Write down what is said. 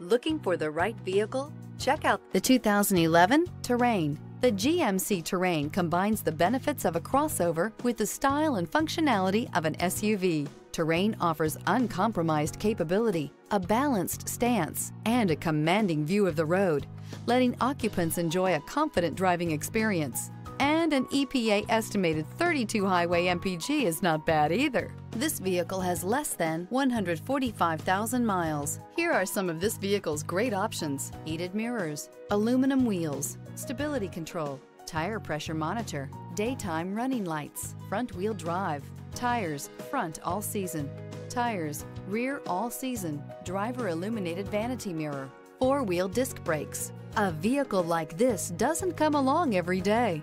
Looking for the right vehicle? Check out the 2011 Terrain. The GMC Terrain combines the benefits of a crossover with the style and functionality of an SUV. Terrain offers uncompromised capability, a balanced stance, and a commanding view of the road, letting occupants enjoy a confident driving experience. And an EPA estimated 32 highway MPG is not bad either. This vehicle has less than 145,000 miles. Here are some of this vehicle's great options: heated mirrors, aluminum wheels, stability control, tire pressure monitor, daytime running lights, front-wheel drive, tires front all season, tires rear all season, driver illuminated vanity mirror, four-wheel disc brakes. A vehicle like this doesn't come along every day.